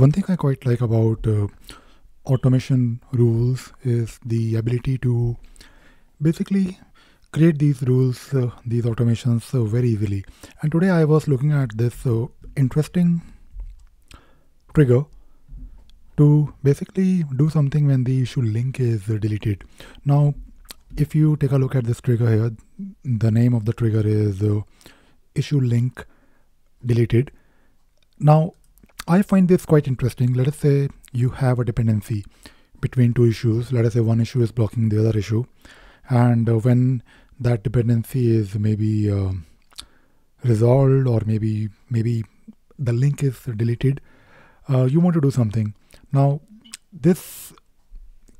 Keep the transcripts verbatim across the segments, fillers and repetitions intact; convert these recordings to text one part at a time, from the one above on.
One thing I quite like about uh, automation rules is the ability to basically create these rules, uh, these automations uh, very easily. And today I was looking at this uh, interesting trigger to basically do something when the issue link is uh, deleted. Now, if you take a look at this trigger here, the name of the trigger is uh, issue link deleted. Now, I find this quite interesting. Let us say you have a dependency between two issues. Let us say one issue is blocking the other issue. And uh, when that dependency is maybe uh, resolved, or maybe maybe the link is deleted, uh, you want to do something. Now, this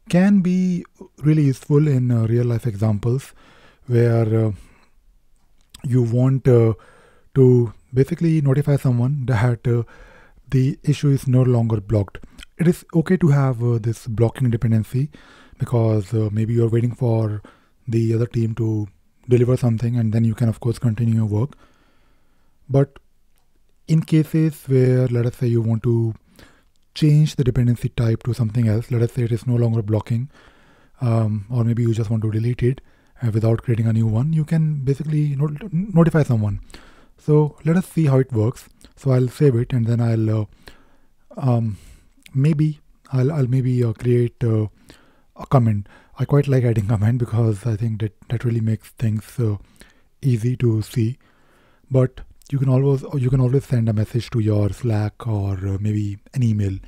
can be really useful in uh, real life examples where uh, you want uh, to basically notify someone that uh, the issue is no longer blocked. It is okay to have uh, this blocking dependency, because uh, maybe you're waiting for the other team to deliver something, and then you can of course continue your work. But in cases where, let us say, you want to change the dependency type to something else, let us say it is no longer blocking, um, or maybe you just want to delete it uh, without creating a new one, you can basically not notify someone. So let us see how it works. So I'll save it, and then I'll uh, um, maybe I'll, I'll maybe uh, create uh, a comment. I quite like adding comment, because I think that that really makes things uh, easy to see. But you can always you can always send a message to your Slack, or uh, maybe an email.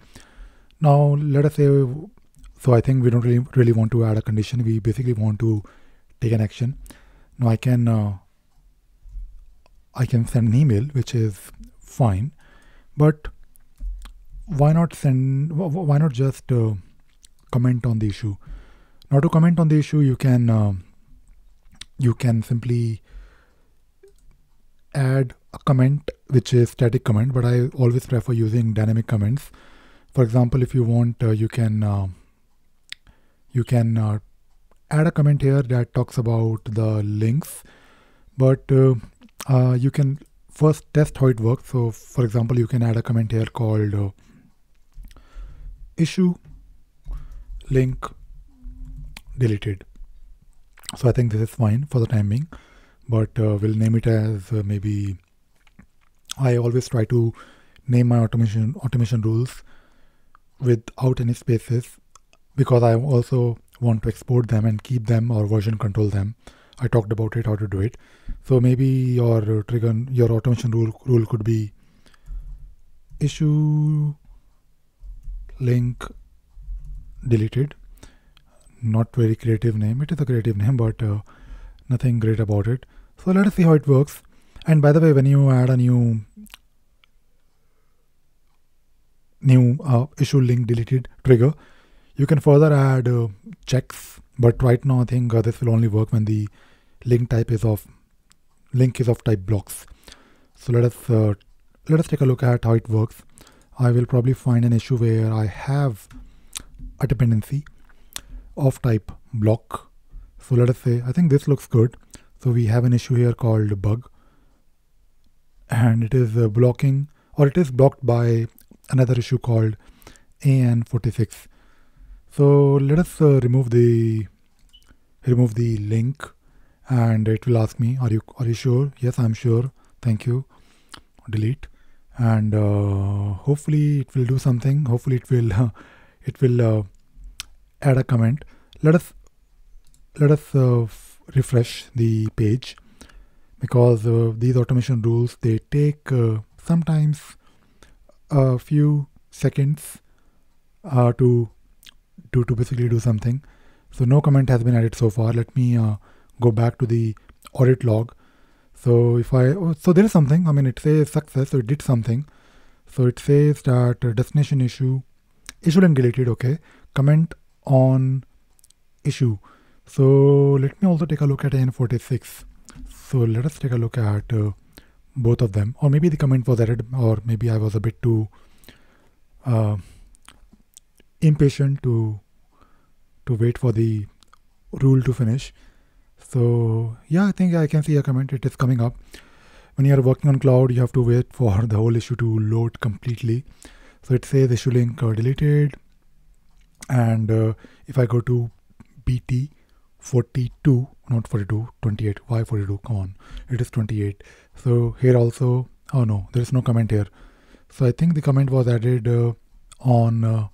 Now let us say, so I think we don't really really want to add a condition. We basically want to take an action. Now I can uh, I can send an email, which is fine, but why not send? Why not just uh, comment on the issue? Now to comment on the issue, you can uh, you can simply add a comment which is static comment, but I always prefer using dynamic comments. For example, if you want, uh, you can uh, you can uh, add a comment here that talks about the links, but uh, uh, you can first test how it works. So for example, you can add a comment here called uh, issue link deleted. So I think this is fine for the time being, but uh, we'll name it as uh, maybe, I always try to name my automation automation rules without any spaces, because I also want to export them and keep them or version control them. I talked about it, how to do it. So maybe your trigger, your automation rule rule could be issue link deleted. Not very creative name. It is a creative name, but uh, nothing great about it. So let us see how it works. And by the way, when you add a new new uh, issue link deleted trigger, you can further add uh, checks. But right now, I think uh, this will only work when the link type is of link is of type blocks. So let us uh, let us take a look at how it works. I will probably find an issue where I have a dependency of type block. So let us say, I think this looks good. So we have an issue here called bug, and it is uh, blocking, or it is blocked by another issue called A N forty-six. So let us uh, remove the remove the link, and it will ask me, are you are you sure? Yes, I'm sure. Thank you. Delete, and uh, hopefully it will do something. Hopefully it will uh, it will uh, add a comment. Let us let us uh, refresh the page, because uh, these automation rules, they take uh, sometimes a few seconds uh, to to to basically do something. So no comment has been added so far. Let me uh, go back to the audit log. So if I oh, so there is something. I mean, it says success, so it did something. So it says that uh, destination issue issue link deleted. Okay, comment on issue. So let me also take a look at A N forty-six. So let us take a look at uh, both of them, or maybe the comment was added, or maybe I was a bit too uh, impatient to to wait for the rule to finish. So yeah, I think I can see a comment. It is coming up. When you are working on cloud, you have to wait for the whole issue to load completely. So it says issue link uh, deleted. And uh, if I go to B T forty-two, not forty-two, twenty-eight, why forty-two? Come on, it is twenty-eight. So here also, oh no, there is no comment here. So I think the comment was added uh, on uh,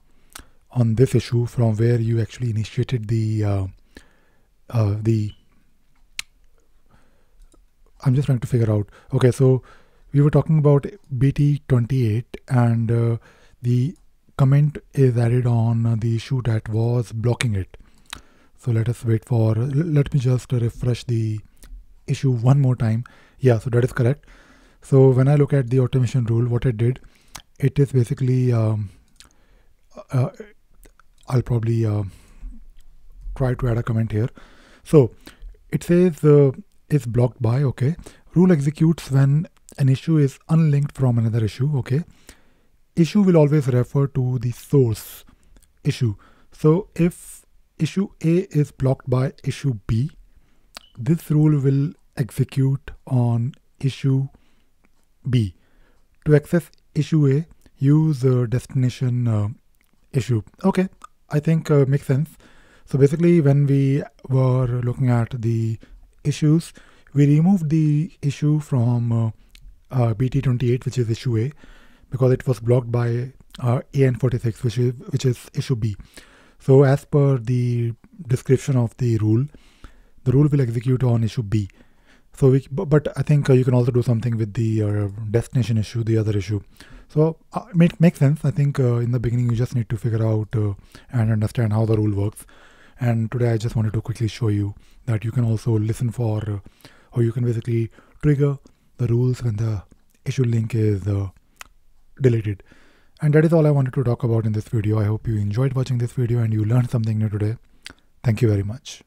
on this issue from where you actually initiated the uh, uh, the. I'm just trying to figure out. Okay, so we were talking about B T twenty-eight, and uh, the comment is added on the issue that was blocking it. So let us wait for, let me just refresh the issue one more time. Yeah, so that is correct. So when I look at the automation rule, what it did, it is basically, um, uh, I'll probably uh, try to add a comment here. So it says uh, it's blocked by, okay. Rule executes when an issue is unlinked from another issue, okay. Issue will always refer to the source issue. So if issue A is blocked by issue B, this rule will execute on issue B. To access issue A, use uh, destination uh, issue. Okay, I think uh, makes sense. So basically when we were looking at the issues, we removed the issue from uh, uh, B T twenty-eight, which is issue A, because it was blocked by uh, A N forty-six, which is, which is issue B. So as per the description of the rule, the rule will execute on issue B. So we, but I think uh, you can also do something with the uh, destination issue, the other issue. So uh, it make, makes sense. I think uh, in the beginning, you just need to figure out uh, and understand how the rule works. And today I just wanted to quickly show you that you can also listen for, uh, or you can basically trigger the rules when the issue link is uh, deleted. And that is all I wanted to talk about in this video. I hope you enjoyed watching this video and you learned something new today. Thank you very much.